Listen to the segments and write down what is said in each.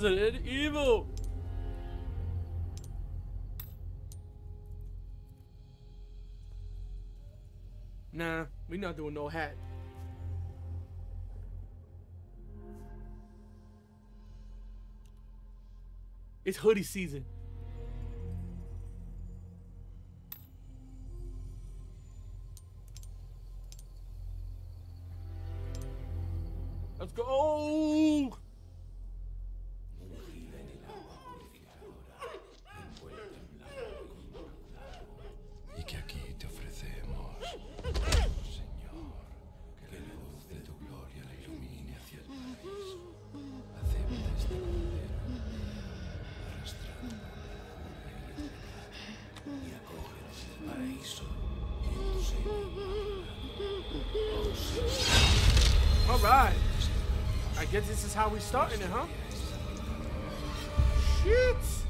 Resident Evil. Nah, we not doing no hat. It's hoodie season. Let's go. Alright, I guess this is how we starting it, huh? Shit!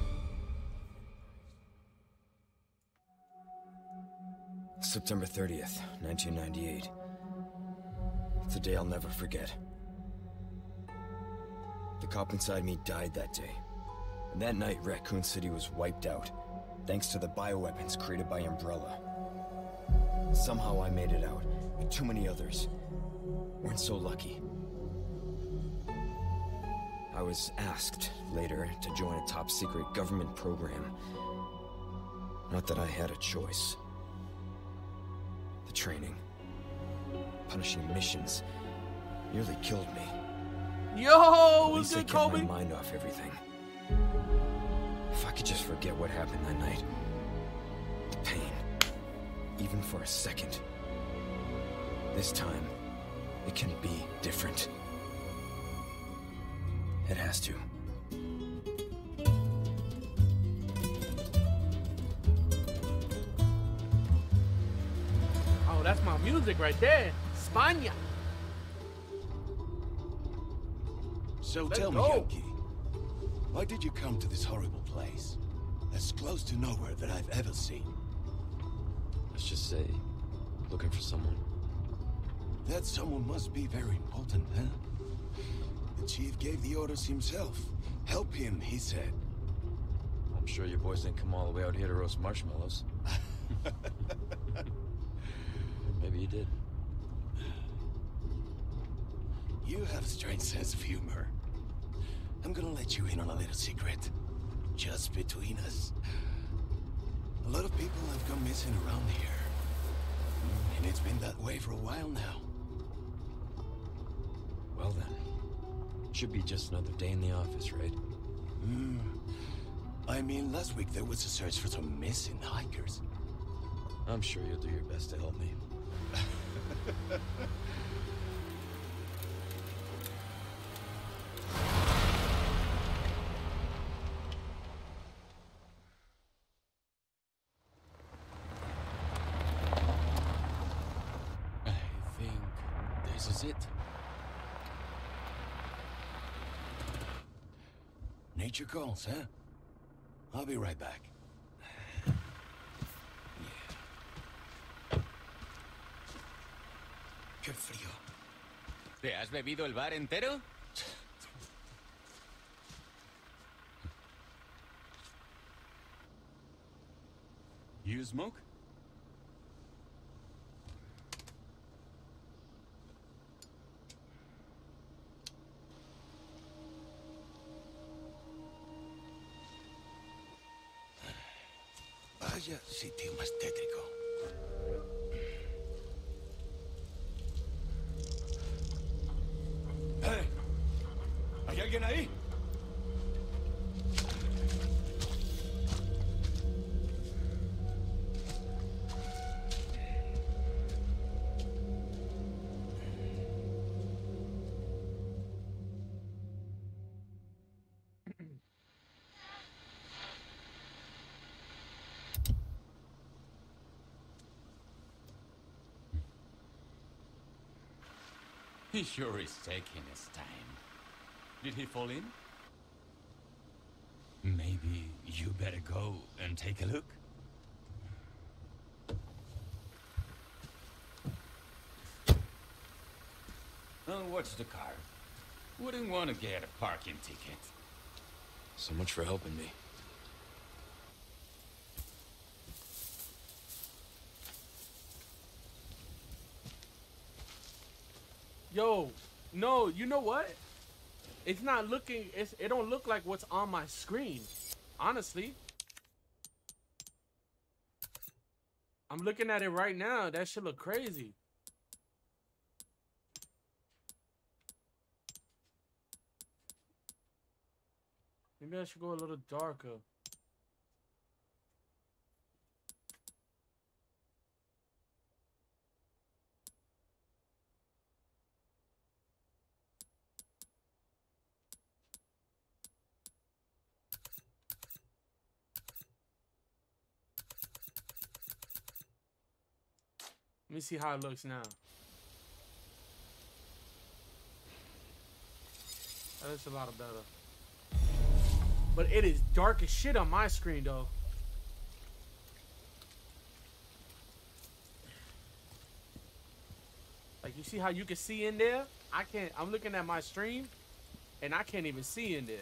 September 30th, 1998. It's a day I'll never forget. The cop inside me died that day. And that night, Raccoon City was wiped out, thanks to the bioweapons created by Umbrella. Somehow I made it out, but too many others weren't so lucky. I was asked later to join a top-secret government program. Not that I had a choice. The training, punishing missions, nearly killed me. Yo, what's good, Kobe? At least I kept my mind off everything. If I could just forget what happened that night, the pain, even for a second. This time, it can be different. It has to. Oh, that's my music right there. Spania. So Let's go. Me, Yankee, why did you come to this horrible place? As close to nowhere that I've ever seen. Let's just say, looking for someone. That someone must be very important, huh? The chief gave the orders himself. Help him, he said. I'm sure your boys didn't come all the way out here to roast marshmallows. Maybe you did. You have a strange sense of humor. I'm gonna let you in on a little secret. Just between us. A lot of people have gone missing around here. And it's been that way for a while now. Well then, should be just another day in the office, right? I mean, last week there was a search for some missing hikers. I'm sure you'll do your best to help me. I think this is it. Nature calls, huh? I'll be right back. Qué frío. ¿Te has bebido el bar entero? You smoke? Sitio más tétrico. ¡Hey! ¿Hay alguien ahí? He sure is taking his time. Did he fall in? Maybe you better go and take a look. I'll watch the car. Wouldn't want to get a parking ticket. So much for helping me. Yo, no, you know what? It's not looking, it don't look like what's on my screen, honestly. I'm looking at it right now. That shit look crazy. Maybe I should go a little darker. Let me see how it looks now. That looks a lot better. But it is dark as shit on my screen, though. Like, you see how you can see in there? I can't. I'm looking at my stream, and I can't even see in there.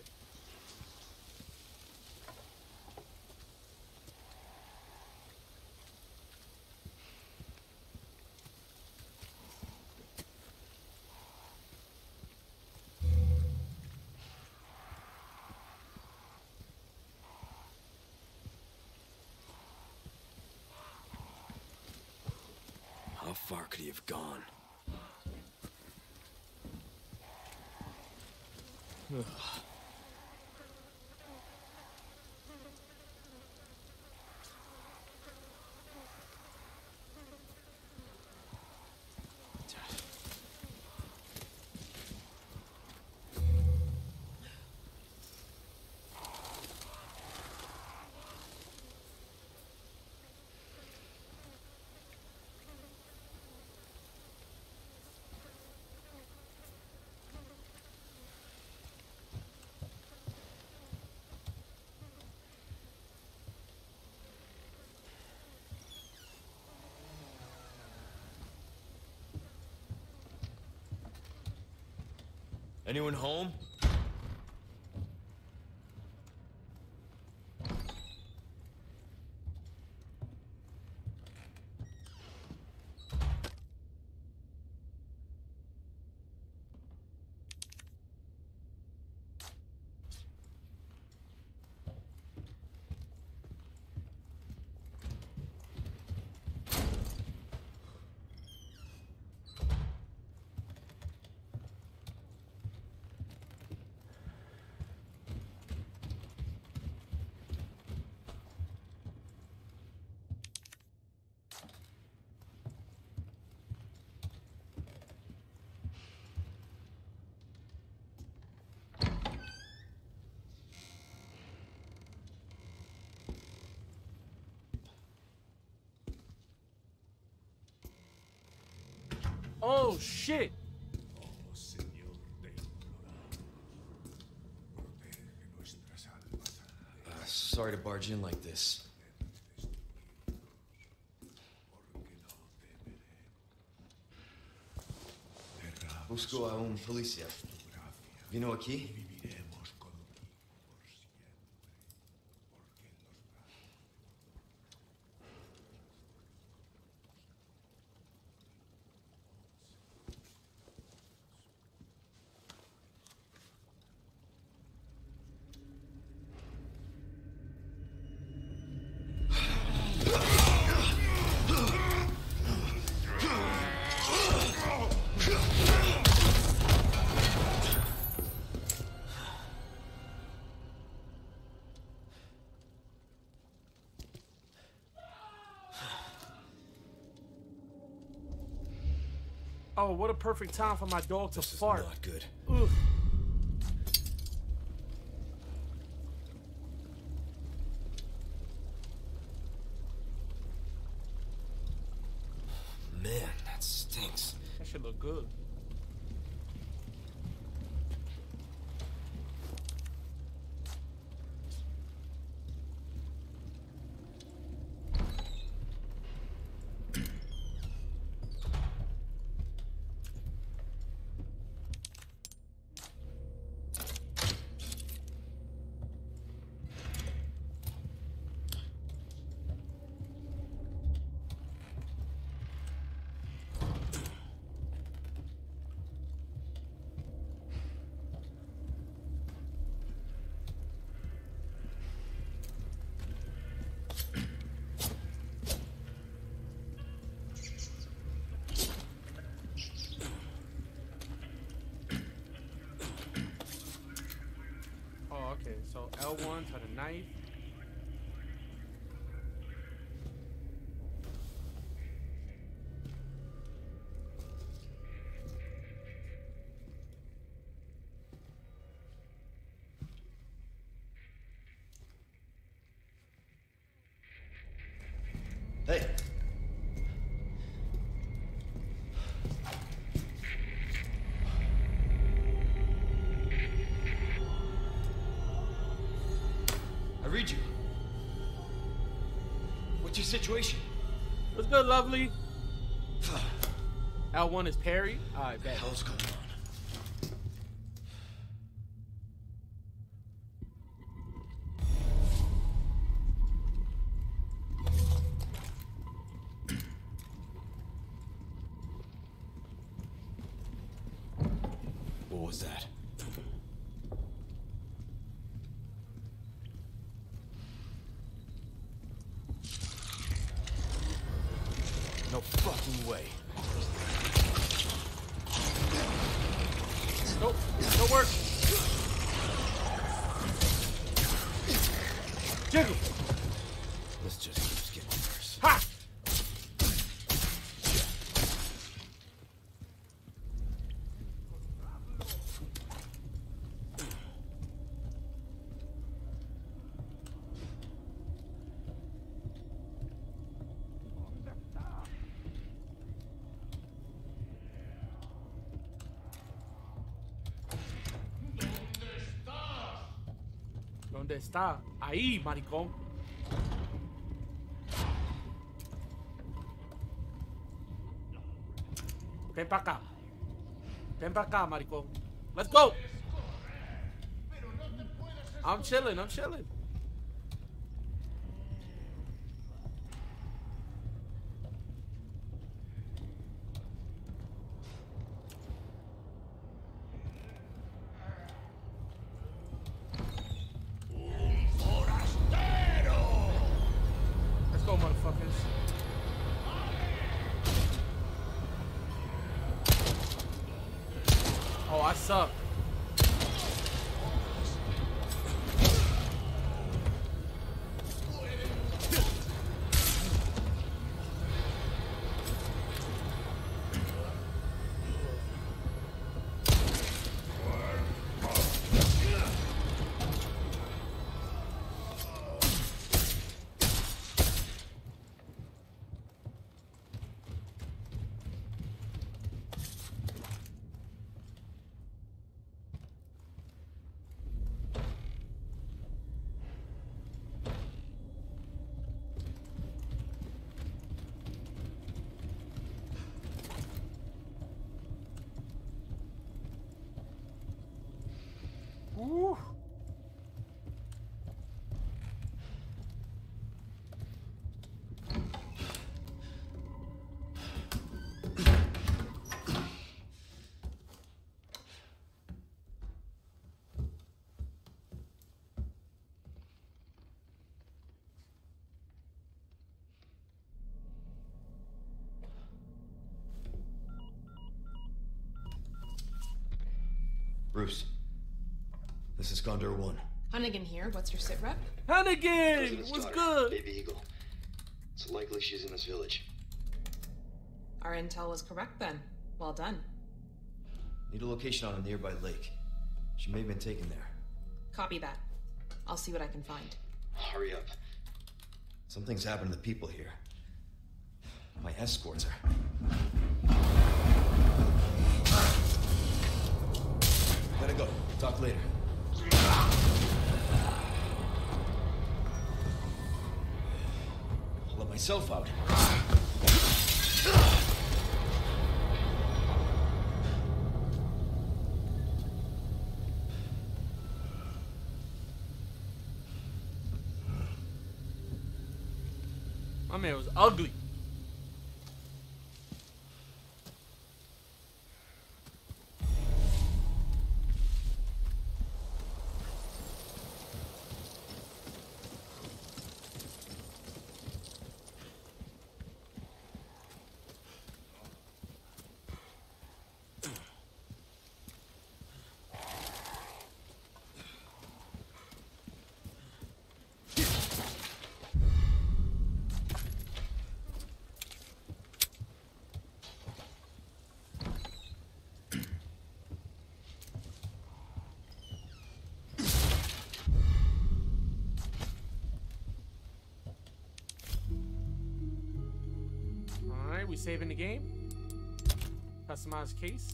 Anyone home? Oh shit! Sorry to barge in like this. Busco a un policía. Vino aquí? Oh, what a perfect time for my dog to fart. This is not good. Oof. Man, that stinks. That should look good. Diablo once had a knife. Situation. What's good, lovely? L1 is Perry. Alright, bet. Hell's going on? What was that? No fucking way. Nope, no work. Jiggle. This just keeps getting worse. Ha! ¿Dónde está? Ahí, maricón. Ven para acá. Ven para acá, maricón. Let's go. I'm chilling, I'm chilling. Up. Ooh. Bruce. This is Gondor 1. Hunnigan here. What's your sit rep? Hunnigan! What's good? Baby Eagle. It's likely she's in this village. Our intel was correct then. Well done. Need a location on a nearby lake. She may have been taken there. Copy that. I'll see what I can find. Hurry up. Something's happened to the people here. My escorts are... Gotta go. Talk later. I'll let myself out. My man was ugly. Alright, we save in the game. Customized case.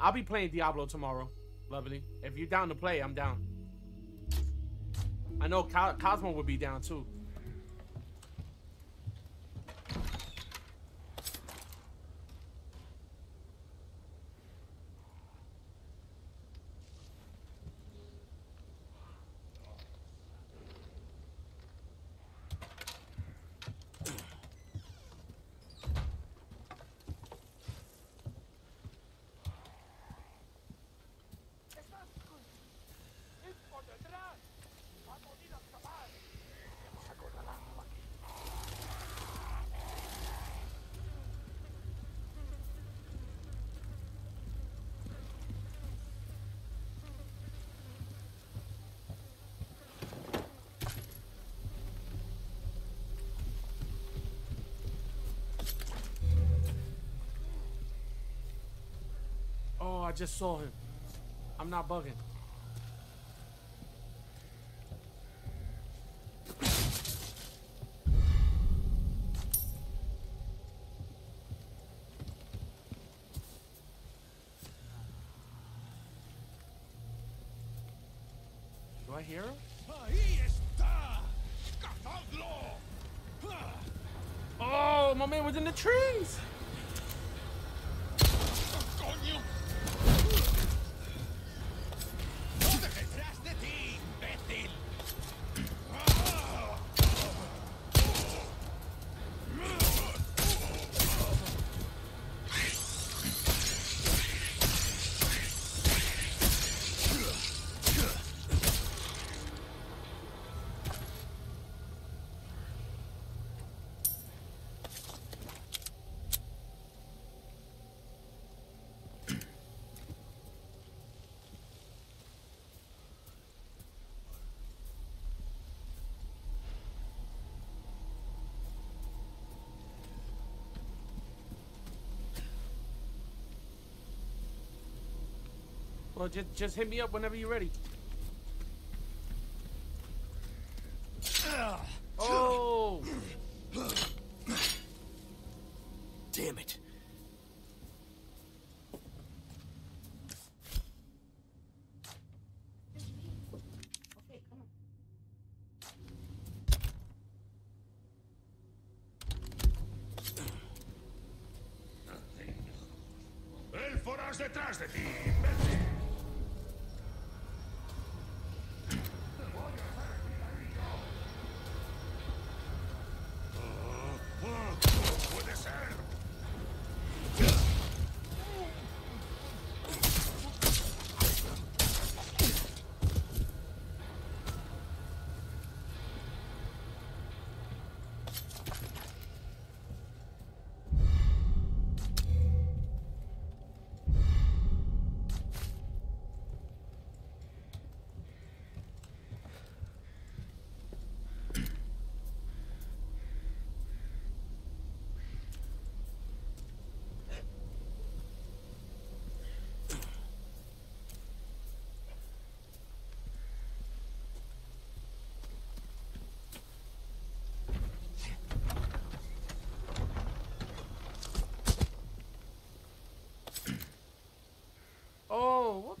I'll be playing Diablo tomorrow, lovely. If you're down to play, I'm down. I know Cosmo would be down too. I just saw him. I'm not bugging. Do I hear him? Oh, my man was in the trees. Well, just hit me up whenever you're ready. Oh! Damn it. El forage detrás de ti.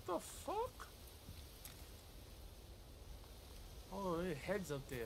The fuck? Oh, their head's up there.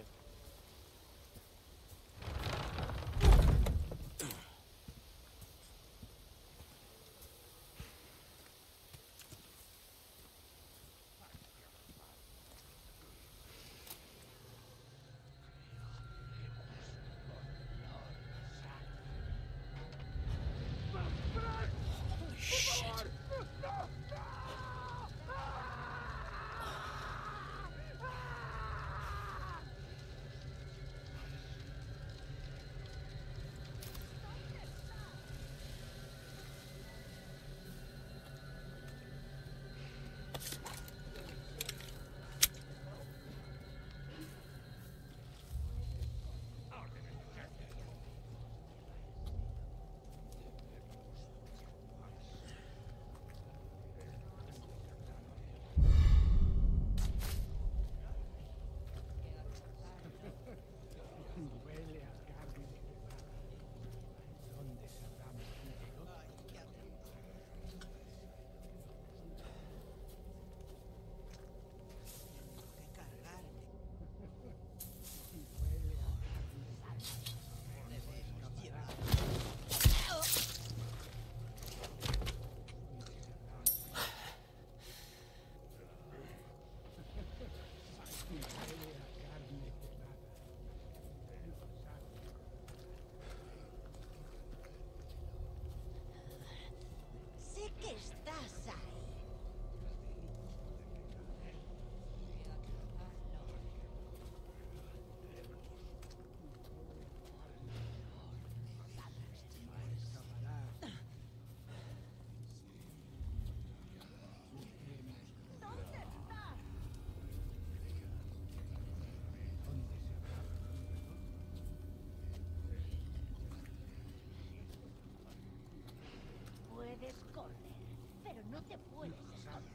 No te puedes esconder.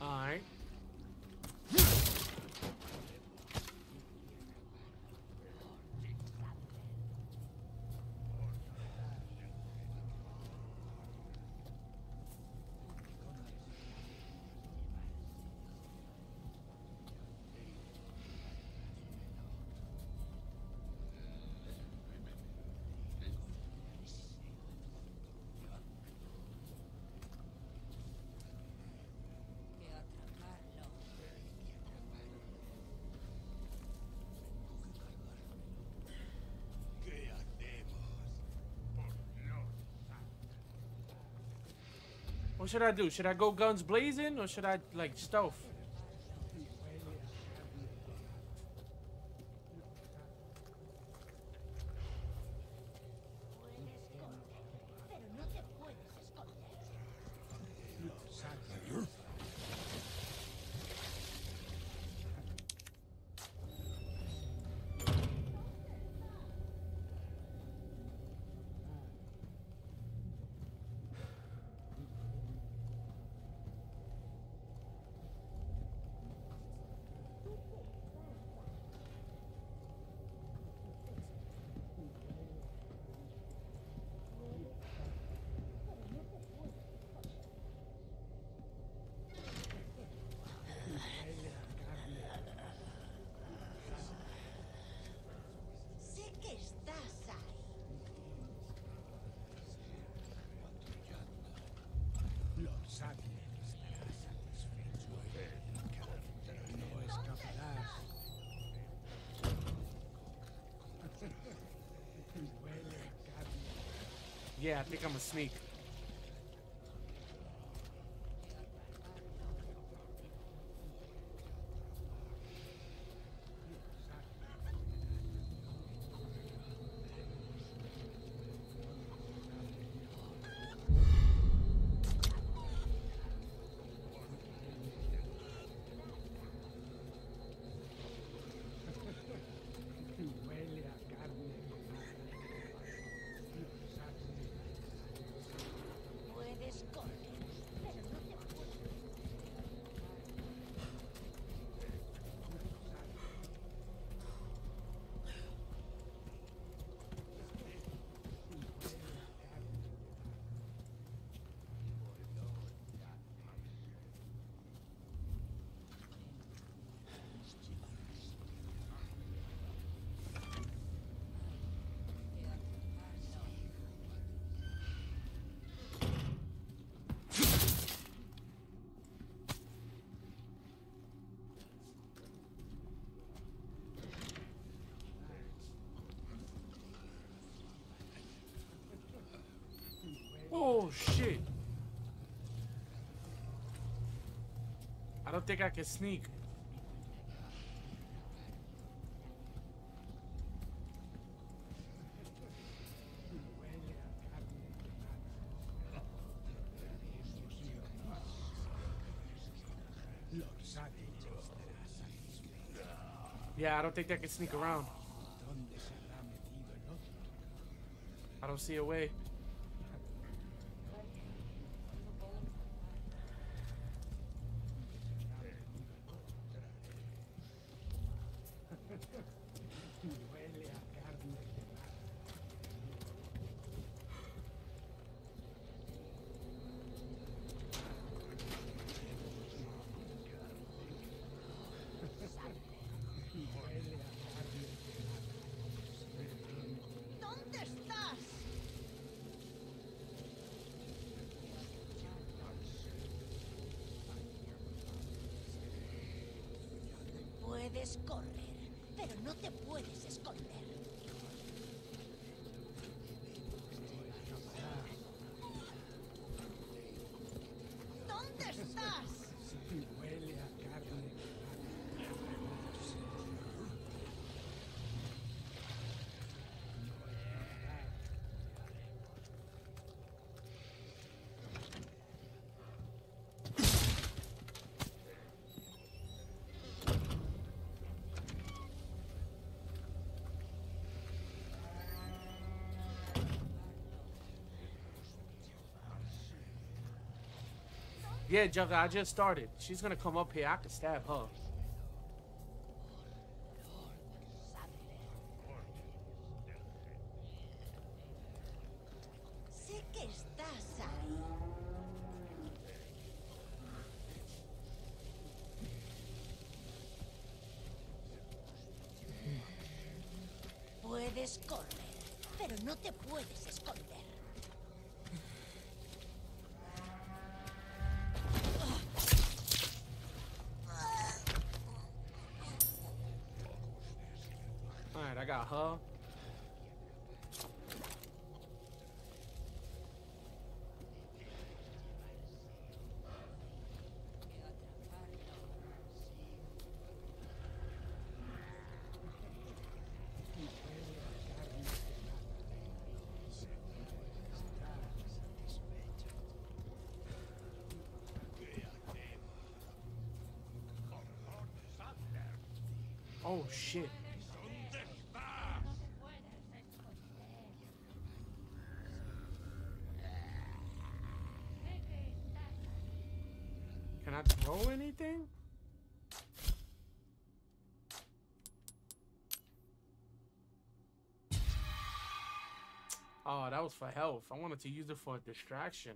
Alright. What should I do? Should I go guns blazing or should I like stealth? Yeah, I think I'm a sneak. Oh shit. I don't think I can sneak. Yeah, I don't think I can sneak around. I don't see a way. Puedes correr, pero no te puedes esconder. ¿Dónde estás? Huele a carne. Yeah, Jugga, I just started. She's gonna come up here. I can stab her. Puedes correr, pero no te puedes esconder. Alright, I got her. Oh shit. Can I throw anything? Oh, that was for health. I wanted to use it for a distraction.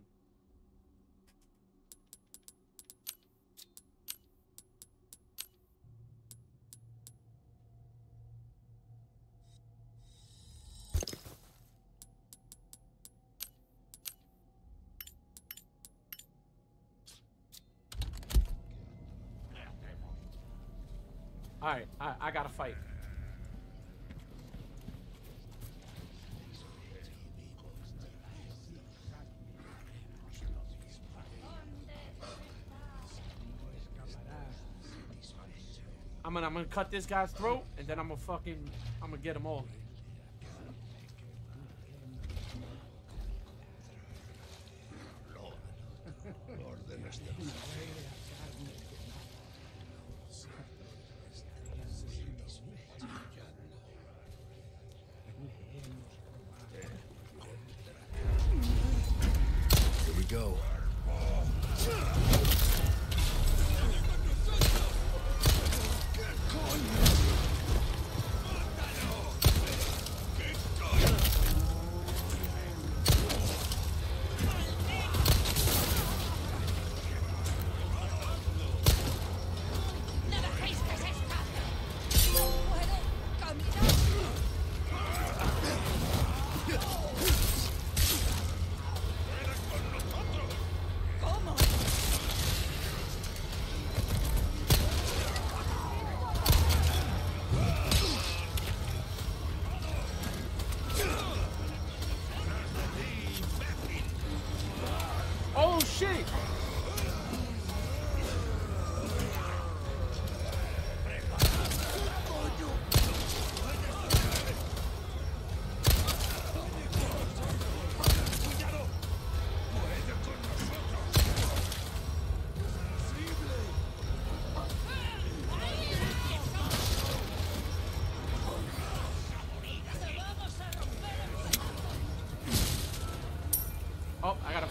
Alright, I gotta fight. I'm gonna cut this guy's throat and then I'm gonna get him all.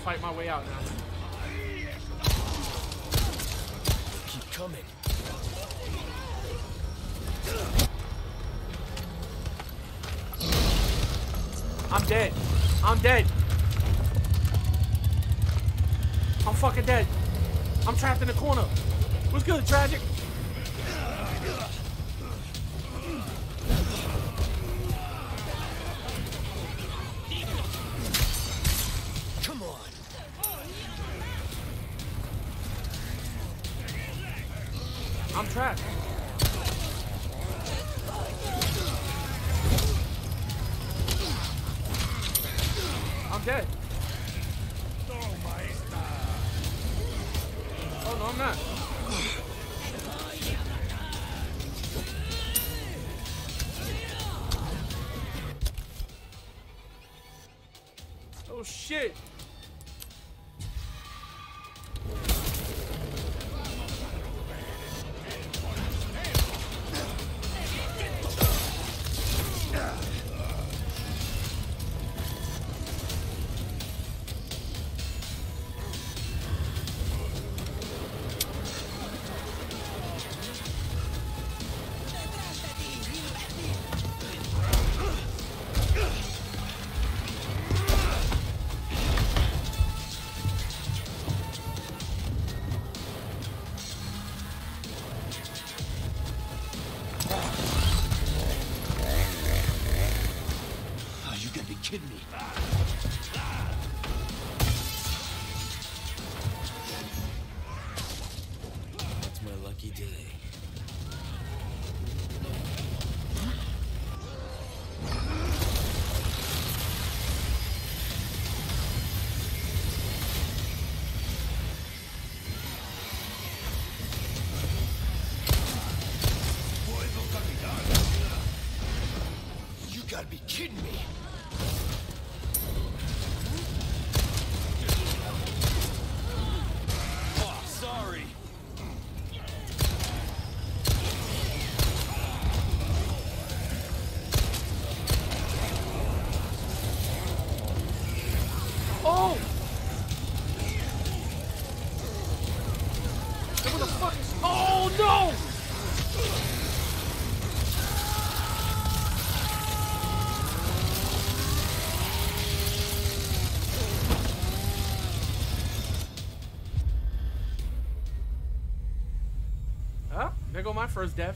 Fight my way out now. Keep coming. I'm dead. I'm dead. I'm fucking dead. I'm trapped in the corner. What's good, Tragic? Oh shit! There go my first death.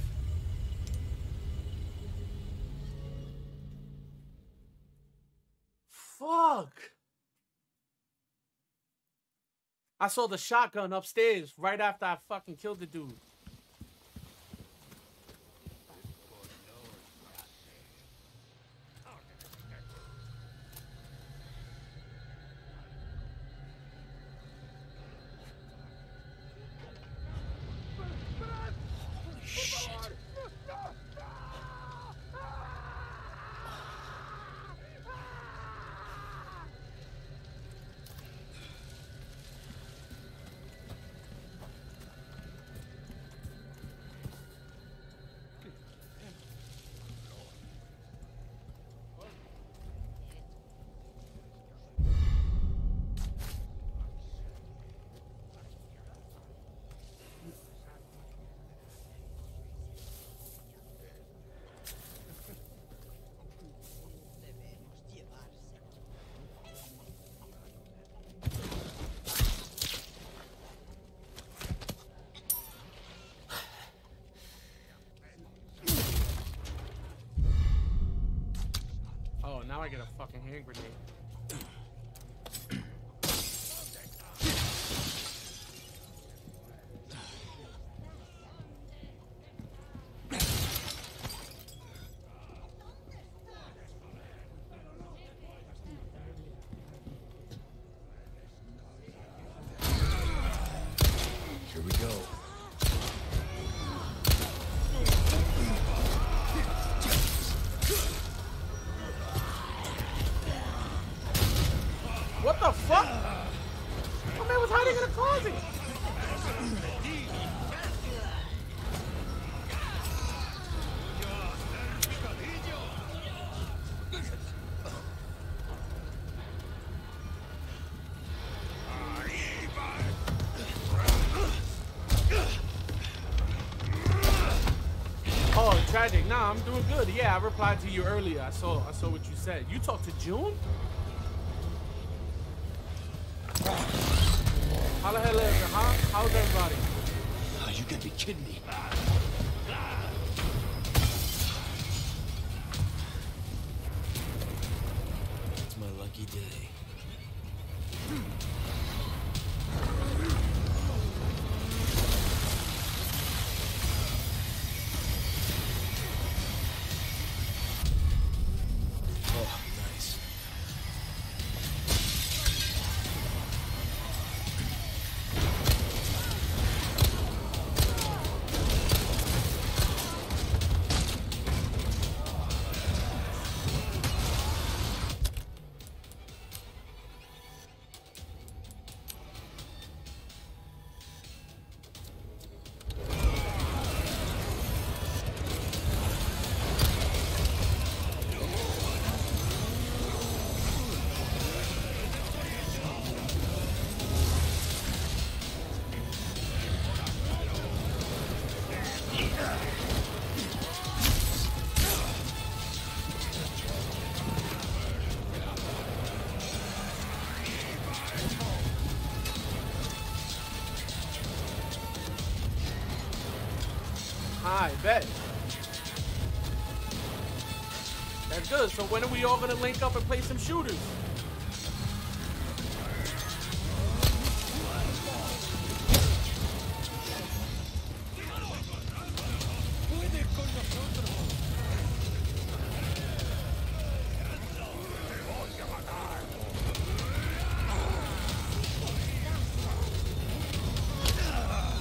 Fuck! I saw the shotgun upstairs right after I fucking killed the dude. Now I get a fucking hand grenade. Nah, I'm doing good. Yeah, I replied to you earlier. I saw what you said. You talked to June? How the hell is it, huh? How's everybody? Oh, you gotta be kidding me. It's my lucky day. I bet. That's good. So when are we all gonna link up and play some shooters?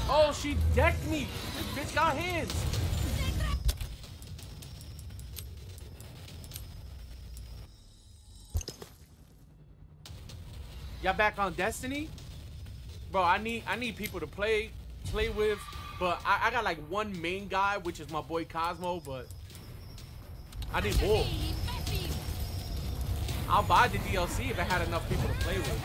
Oh, she decked me. This bitch got hands. Y'all back on Destiny? Bro, I need people to play with, but I got like one main guy, which is my boy Cosmo, but I need more. I'll buy the DLC if I had enough people to play with.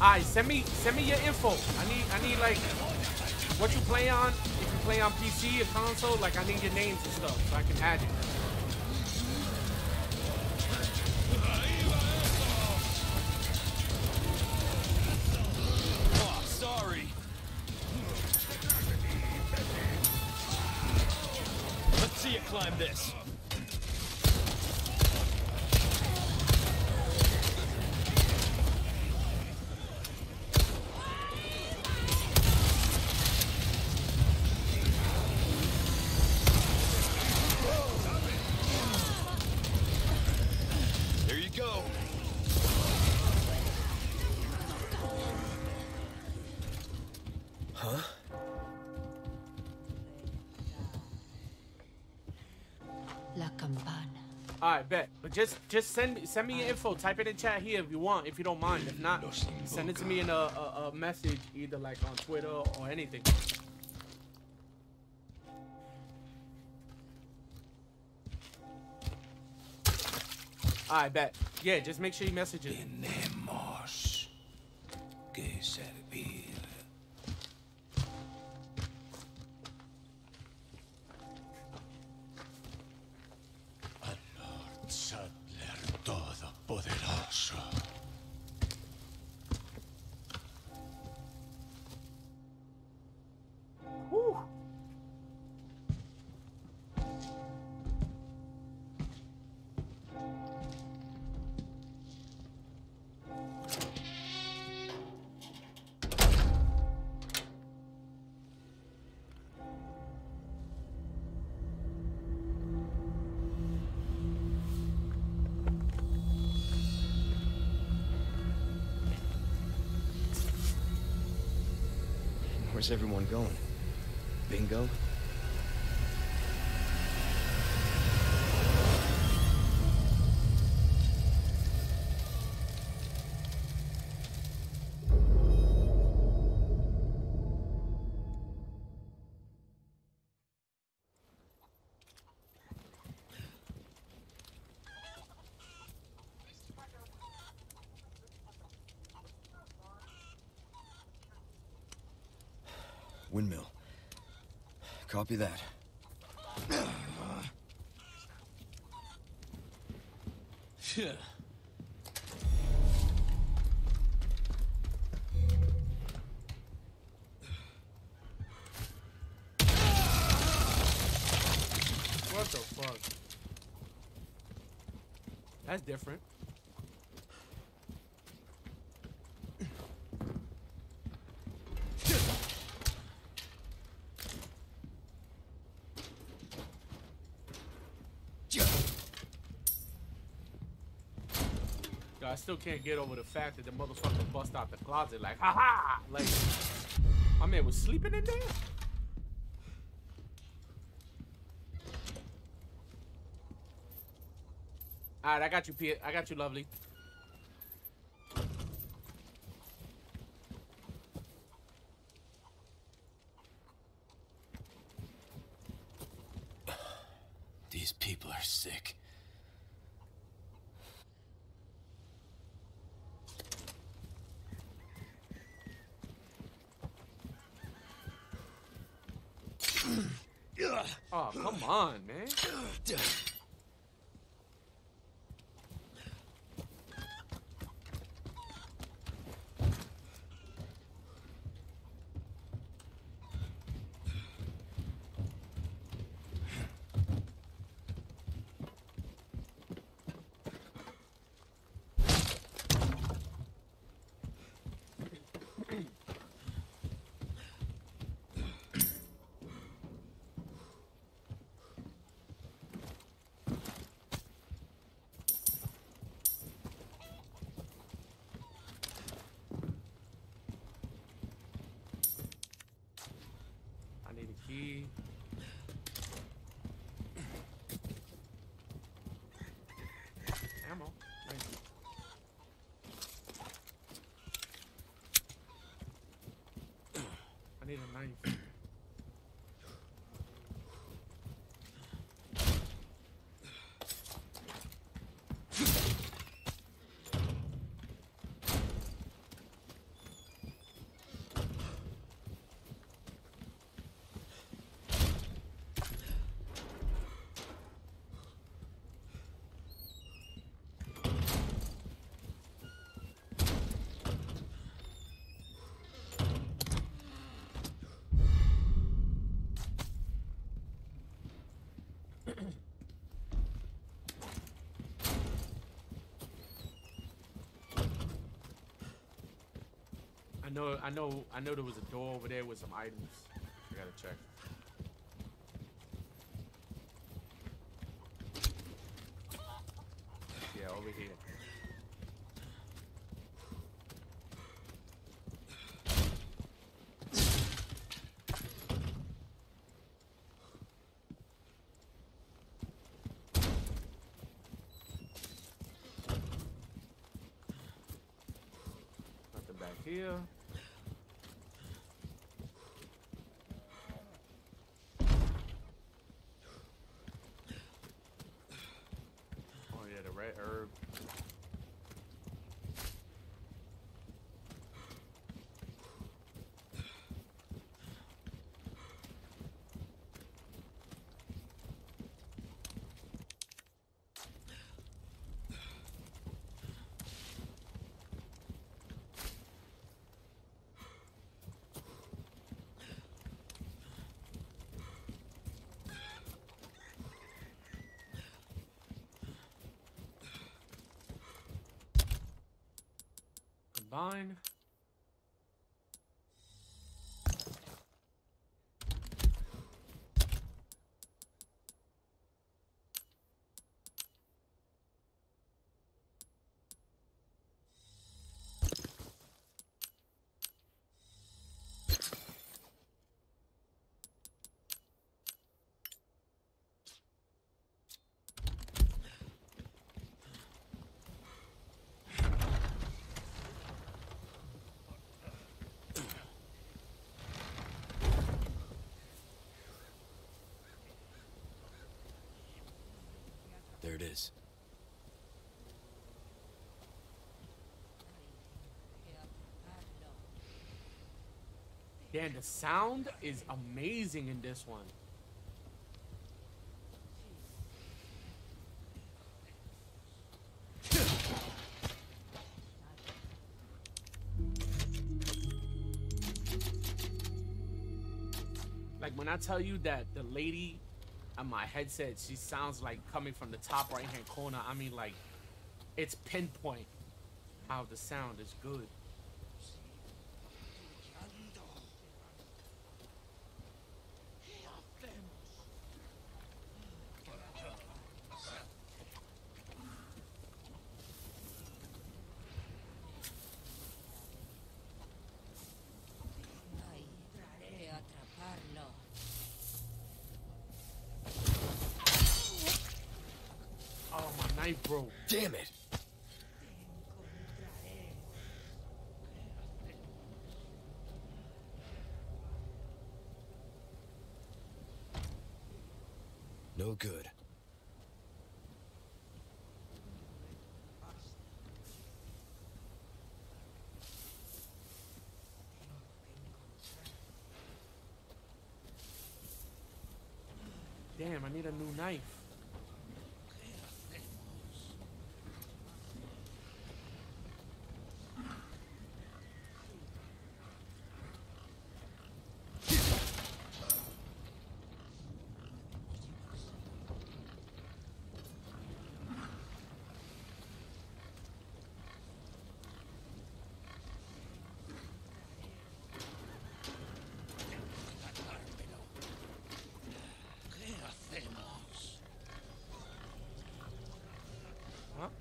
Alright, send me your info. I need like what you play on. If you play on PC or console, like I need your names and stuff so I can add it. Climb this. There you go. Huh? Alright, bet. But just send me your info. Type it in chat here if you want, if you don't mind. If not, send it to me in a message, either like on Twitter or anything. Alright, bet. Yeah, just make sure you message it. Where's everyone going? Bingo? Windmill. Copy that. Yeah. What the fuck? That's different. I still can't get over the fact that the motherfucker bust out the closet like, haha! Like, my man was sleeping in there? Alright, I got you, Pete. I got you, lovely. These people are sick. Oh, come on, man. Ammo. Nice. I need a knife. I know there was a door over there with some items. I gotta check. Yeah, over here. Nothing back here. Red herb. Fine. There it is. Damn, the sound is amazing in this one. Like when I tell you that the lady on my headset, she sounds like coming from the top right-hand corner. I mean, like, it's pinpoint how the sound is good. Bro, damn it. No good. Damn, I need a new knife.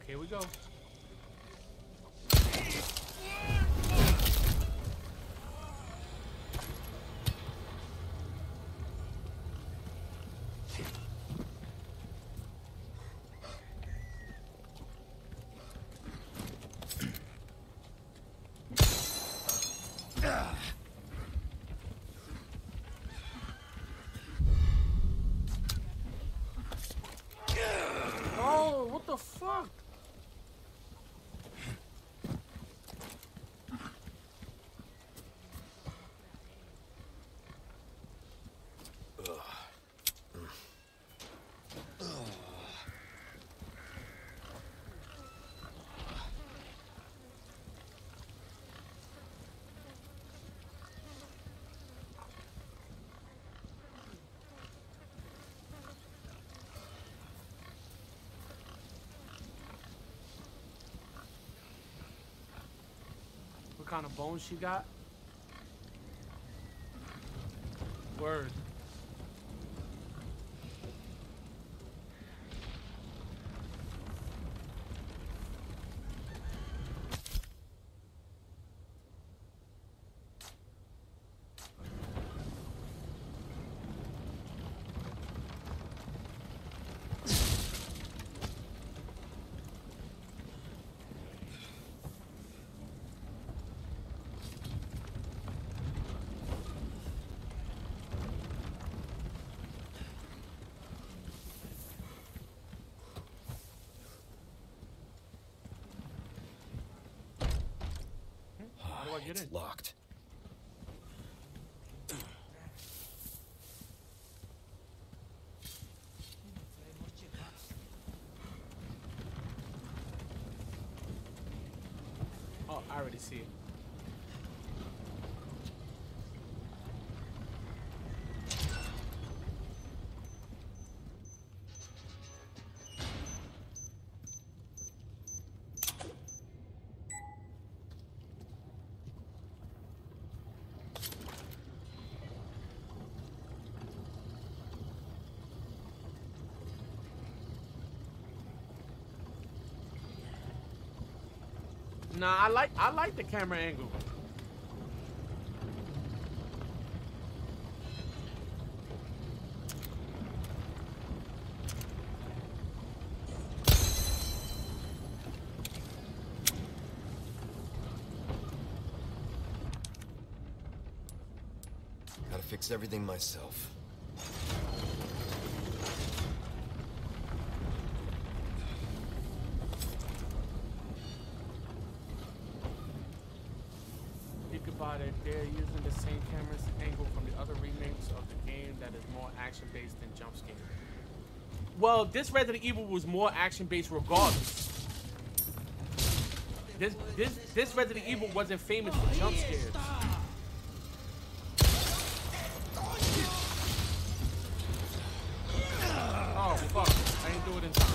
Here we go. Oh, what the fuck? What kind of bones she got? Word. It's locked. Oh, I already see it. Nah, I like the camera angle. Gotta fix everything myself. They're using the same camera's angle from the other remakes of the game that is more action-based than jump scare. Well, this Resident Evil was more action-based regardless. This Resident Evil wasn't famous for jump scares. Oh, fuck. I didn't do it in time.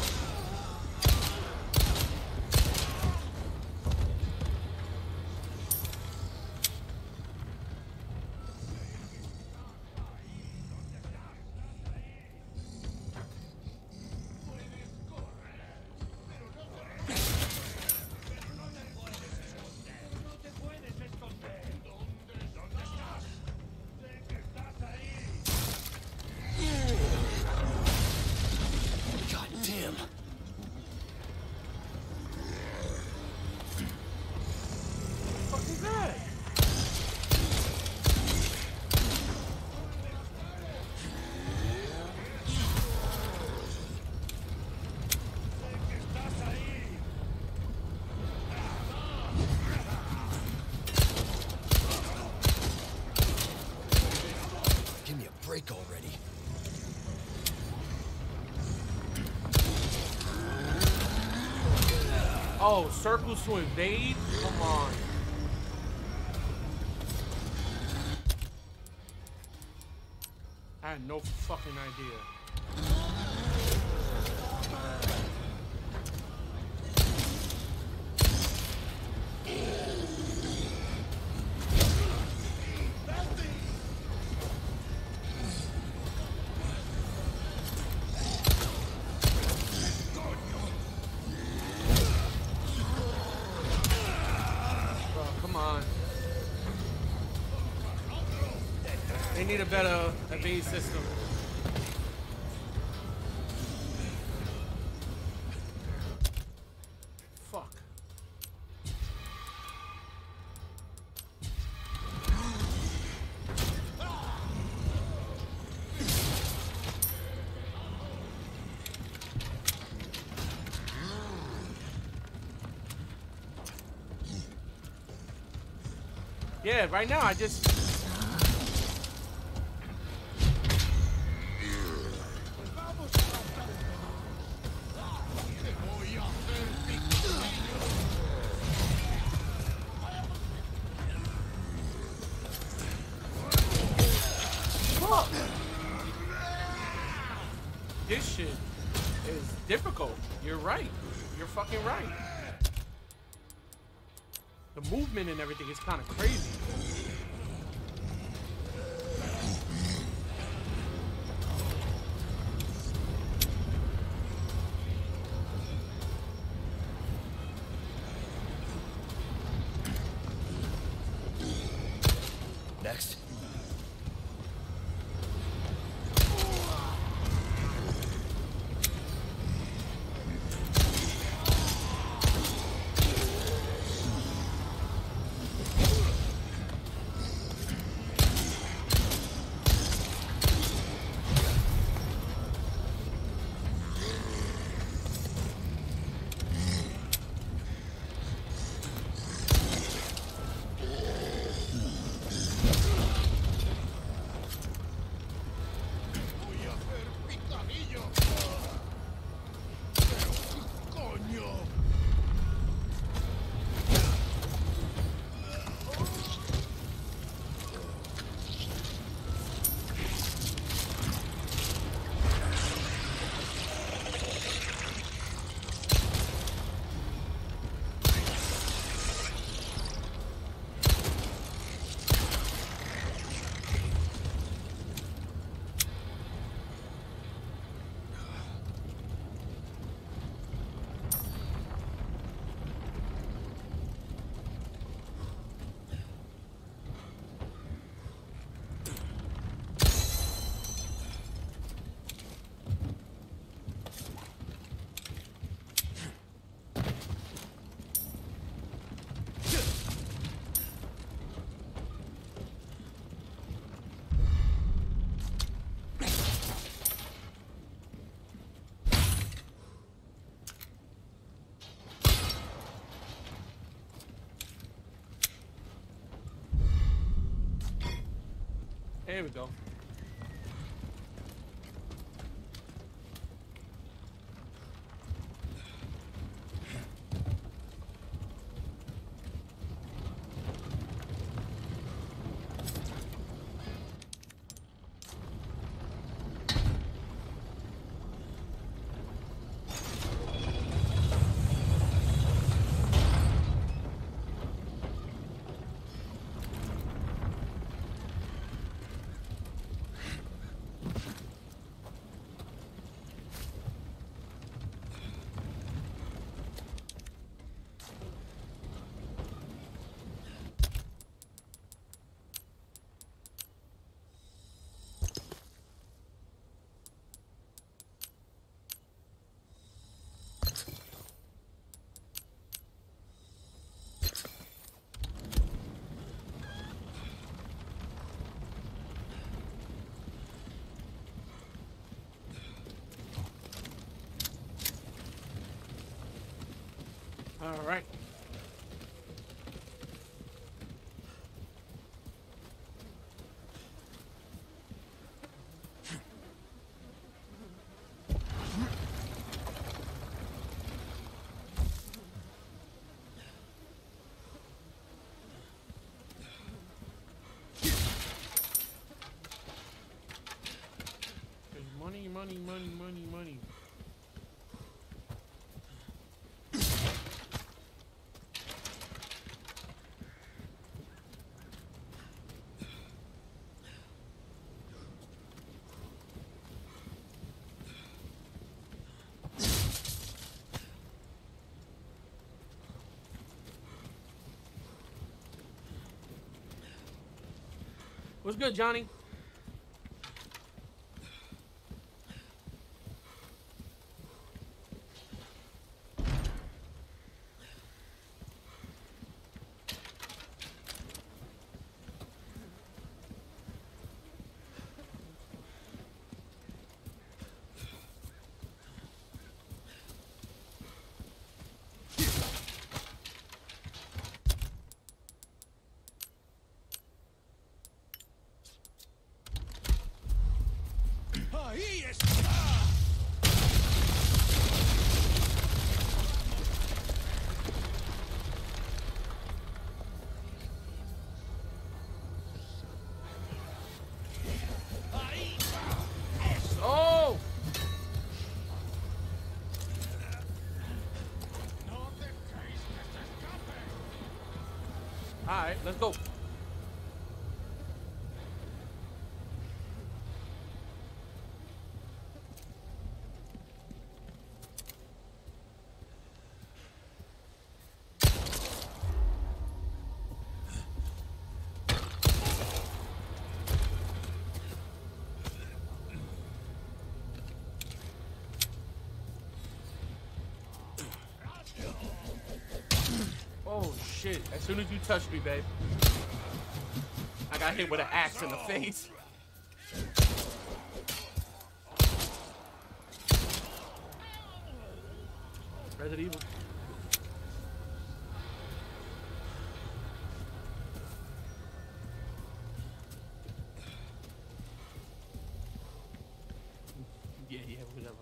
Oh, circles to invade? Come on. I had no fucking idea. Need a better evade system. Fuck. Yeah, right now I just fucking right. The movement and everything is kind of crazy. Here we go. All right. Money, money, money, money, money. What's good, Johnny? Let's go. Oh shit, as soon as you touch me, babe. I got hit with an axe in the face. Resident Evil. Yeah, whatever.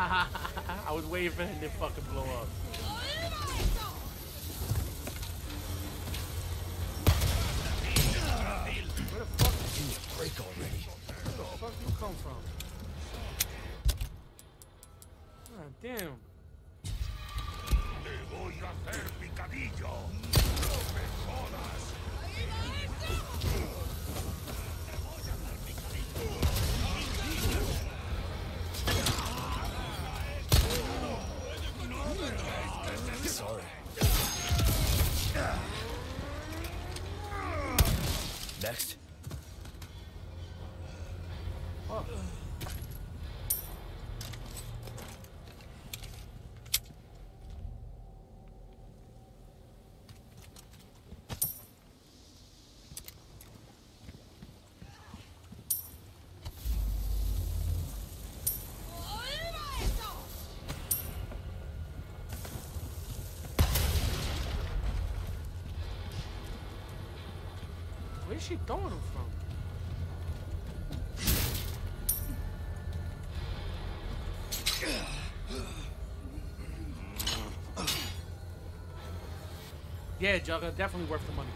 I was waiting for him to fucking blow up. Where the fuck did you break already? Where the fuck you come from? God damn. Te voy a hacer picadillo. No me jodas. Ahí va eso. Sorry. Next. Oh. Where's she throwing him from? Yeah, Jugga, definitely worth the money.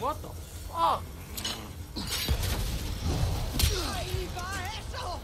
What the fuck? Ahí va eso.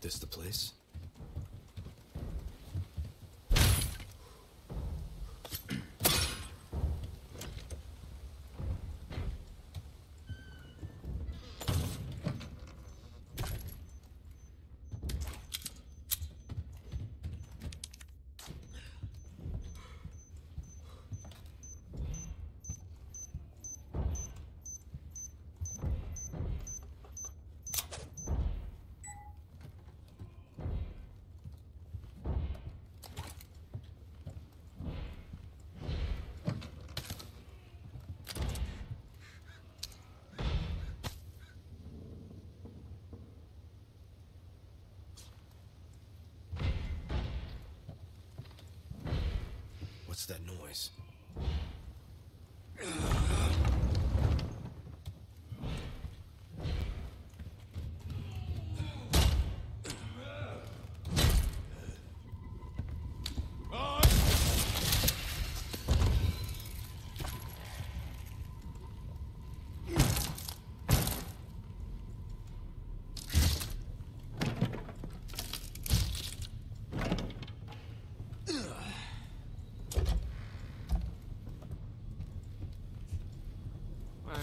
This the place? What's that noise?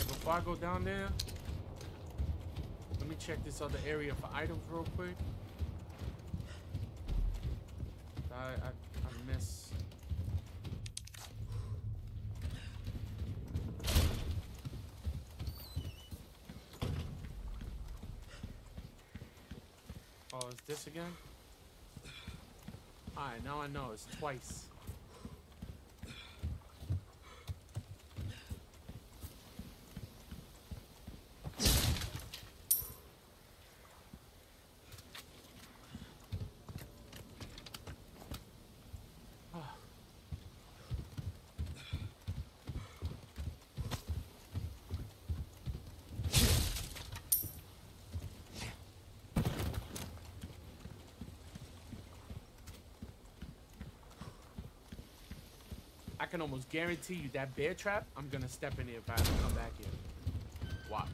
Before I go down there, let me check this other area for items real quick. I miss. Oh, is this again? Alright, now I know it's twice. I can almost guarantee you that bear trap, I'm gonna step in it if I have to come back in. Watch.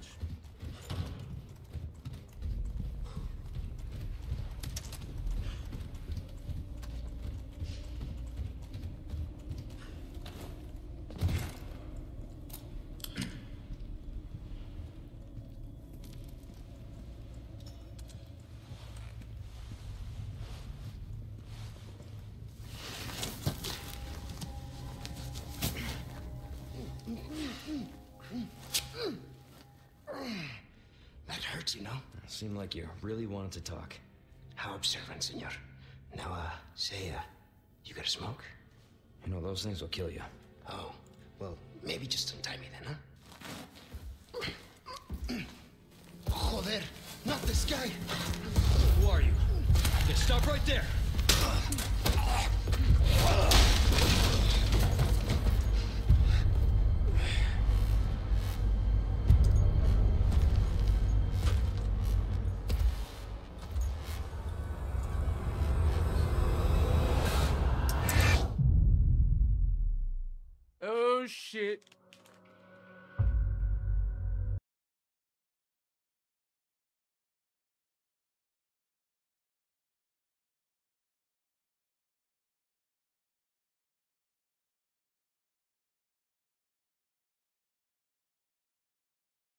Seemed like you really wanted to talk. How observant, senor. Now, say, you got a smoke? You know, those things will kill you. Oh, well, maybe just untie me then, huh? Joder, not this guy! Who are you? Yeah, stop right there! Shit.